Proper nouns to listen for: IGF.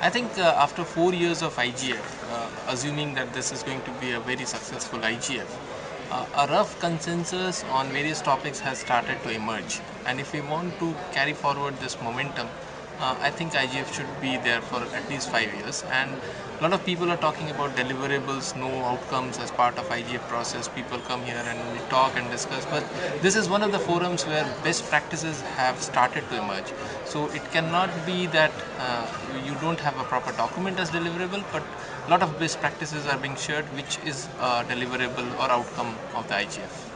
I think after 4 years of IGF, assuming that this is going to be a very successful IGF, a rough consensus on various topics has started to emerge. And if we want to carry forward this momentum, I think IGF should be there for at least 5 years. And a lot of people are talking about deliverables, no outcomes as part of IGF process. People come here and we talk and discuss. But this is one of the forums where best practices have started to emerge. So it cannot be that you don't have a proper document as deliverable, but a lot of best practices are being shared, which is deliverable or outcome of the IGF.